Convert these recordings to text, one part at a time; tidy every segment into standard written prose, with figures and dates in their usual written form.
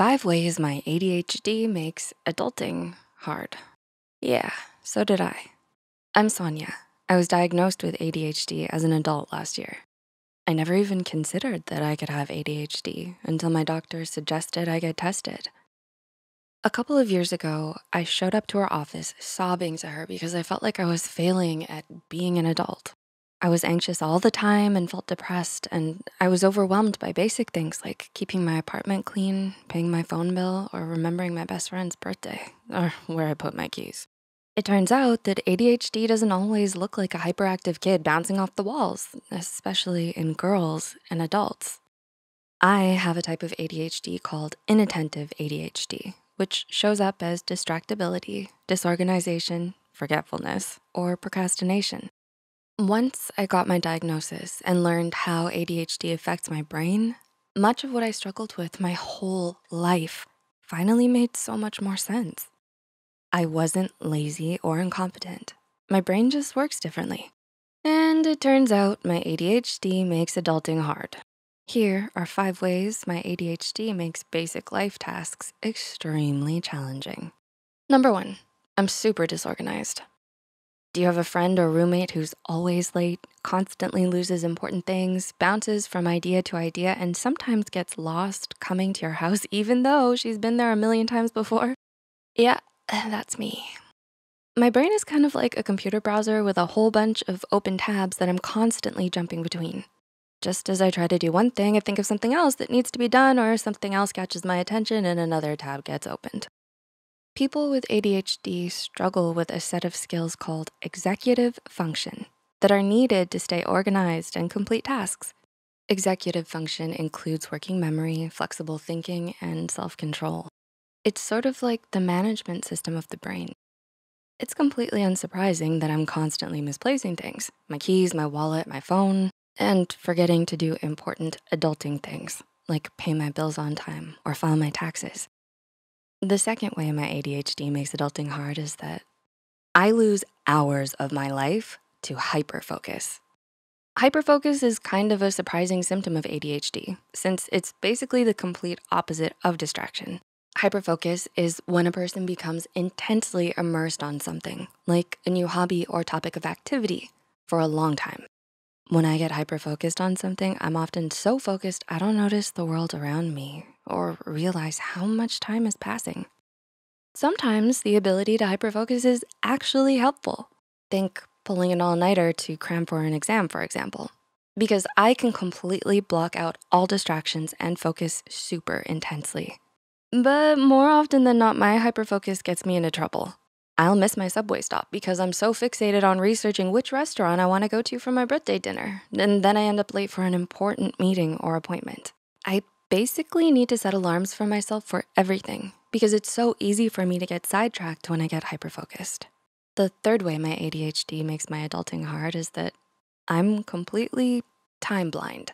5 ways my ADHD makes adulting hard. Yeah, so did I. I'm Sonia. I was diagnosed with ADHD as an adult last year. I never even considered that I could have ADHD until my doctor suggested I get tested. A couple of years ago, I showed up to her office sobbing to her because I felt like I was failing at being an adult. I was anxious all the time and felt depressed, and I was overwhelmed by basic things like keeping my apartment clean, paying my phone bill, or remembering my best friend's birthday, or where I put my keys. It turns out that ADHD doesn't always look like a hyperactive kid bouncing off the walls, especially in girls and adults. I have a type of ADHD called inattentive ADHD, which shows up as distractibility, disorganization, forgetfulness, or procrastination. Once I got my diagnosis and learned how ADHD affects my brain, much of what I struggled with my whole life finally made so much more sense. I wasn't lazy or incompetent. My brain just works differently. And it turns out my ADHD makes adulting hard. Here are 5 ways my ADHD makes basic life tasks extremely challenging. Number 1, I'm super disorganized. Do you have a friend or roommate who's always late, constantly loses important things, bounces from idea to idea, and sometimes gets lost coming to your house even though she's been there a million times before? Yeah, that's me. My brain is kind of like a computer browser with a whole bunch of open tabs that I'm constantly jumping between. Just as I try to do one thing, I think of something else that needs to be done, or something else catches my attention and another tab gets opened. People with ADHD struggle with a set of skills called executive function that are needed to stay organized and complete tasks. Executive function includes working memory, flexible thinking, and self-control. It's sort of like the management system of the brain. It's completely unsurprising that I'm constantly misplacing things, my keys, my wallet, my phone, and forgetting to do important adulting things like pay my bills on time or file my taxes. The second way my ADHD makes adulting hard is that I lose hours of my life to hyperfocus. Hyperfocus is kind of a surprising symptom of ADHD, since it's basically the complete opposite of distraction. Hyperfocus is when a person becomes intensely immersed on something, like a new hobby or topic of activity, for a long time. When I get hyperfocused on something, I'm often so focused I don't notice the world around me or realize how much time is passing. Sometimes the ability to hyperfocus is actually helpful. Think pulling an all-nighter to cram for an exam, for example, because I can completely block out all distractions and focus super intensely. But more often than not, my hyperfocus gets me into trouble. I'll miss my subway stop because I'm so fixated on researching which restaurant I want to go to for my birthday dinner, and then I end up late for an important meeting or appointment. I basically need to set alarms for myself for everything because it's so easy for me to get sidetracked when I get hyperfocused. The third way my ADHD makes my adulting hard is that I'm completely time blind.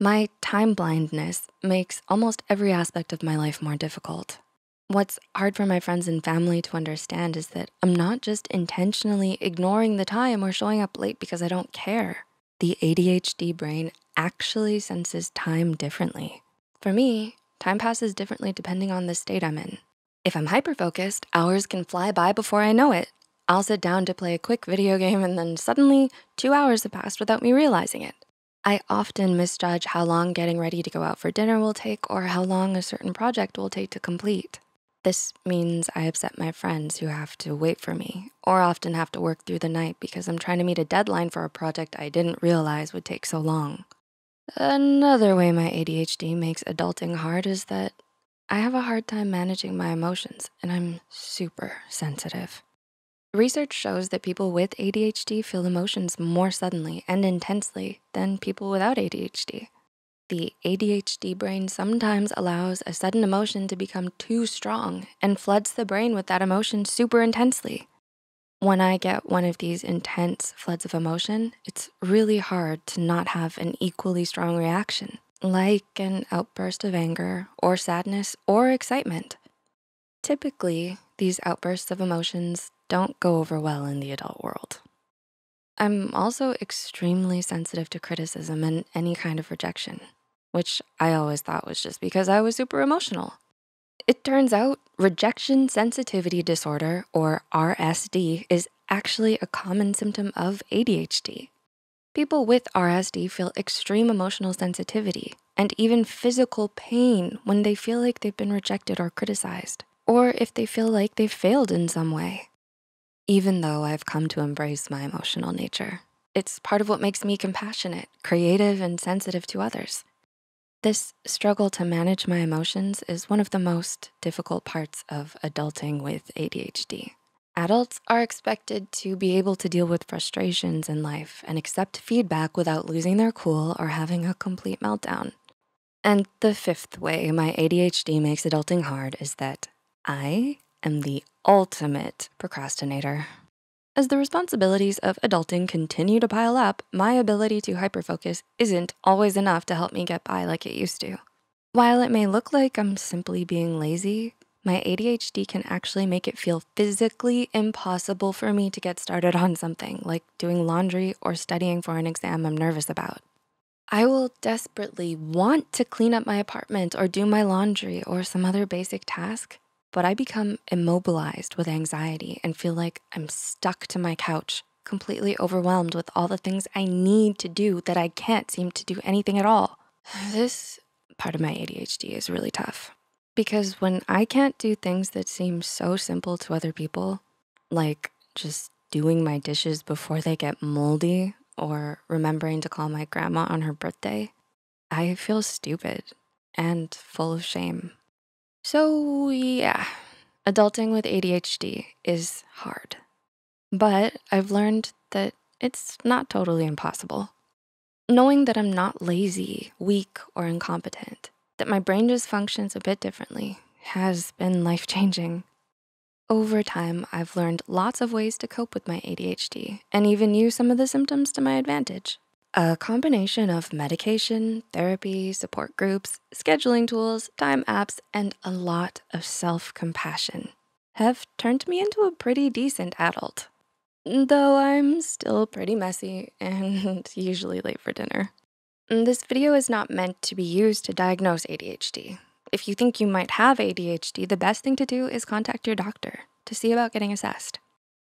My time blindness makes almost every aspect of my life more difficult. What's hard for my friends and family to understand is that I'm not just intentionally ignoring the time or showing up late because I don't care. The ADHD brain actually senses time differently. For me, time passes differently depending on the state I'm in. If I'm hyperfocused, hours can fly by before I know it. I'll sit down to play a quick video game and then suddenly 2 hours have passed without me realizing it. I often misjudge how long getting ready to go out for dinner will take or how long a certain project will take to complete. This means I upset my friends who have to wait for me or often have to work through the night because I'm trying to meet a deadline for a project I didn't realize would take so long. Another way my ADHD makes adulting hard is that I have a hard time managing my emotions and I'm super sensitive. Research shows that people with ADHD feel emotions more suddenly and intensely than people without ADHD. The ADHD brain sometimes allows a sudden emotion to become too strong and floods the brain with that emotion super intensely. When I get one of these intense floods of emotion, it's really hard to not have an equally strong reaction, like an outburst of anger or sadness or excitement. Typically, these outbursts of emotions don't go over well in the adult world. I'm also extremely sensitive to criticism and any kind of rejection, which I always thought was just because I was super emotional. It turns out rejection sensitivity disorder, or RSD, is actually a common symptom of ADHD. People with RSD feel extreme emotional sensitivity and even physical pain when they feel like they've been rejected or criticized, or if they feel like they've failed in some way. Even though I've come to embrace my emotional nature, it's part of what makes me compassionate, creative, and sensitive to others. This struggle to manage my emotions is one of the most difficult parts of adulting with ADHD. Adults are expected to be able to deal with frustrations in life and accept feedback without losing their cool or having a complete meltdown. And the fifth way my ADHD makes adulting hard is that I am the ultimate procrastinator. As the responsibilities of adulting continue to pile up, my ability to hyperfocus isn't always enough to help me get by like it used to. While it may look like I'm simply being lazy, my ADHD can actually make it feel physically impossible for me to get started on something like doing laundry or studying for an exam I'm nervous about. I will desperately want to clean up my apartment or do my laundry or some other basic task, but I become immobilized with anxiety and feel like I'm stuck to my couch, completely overwhelmed with all the things I need to do that I can't seem to do anything at all. This part of my ADHD is really tough. Because when I can't do things that seem so simple to other people, like just doing my dishes before they get moldy or remembering to call my grandma on her birthday, I feel stupid and full of shame. So yeah, adulting with ADHD is hard, but I've learned that it's not totally impossible. Knowing that I'm not lazy, weak, or incompetent, that my brain just functions a bit differently, has been life-changing. Over time, I've learned lots of ways to cope with my ADHD and even use some of the symptoms to my advantage. A combination of medication, therapy, support groups, scheduling tools, time apps, and a lot of self-compassion have turned me into a pretty decent adult, though I'm still pretty messy and usually late for dinner. This video is not meant to be used to diagnose ADHD. If you think you might have ADHD, the best thing to do is contact your doctor to see about getting assessed.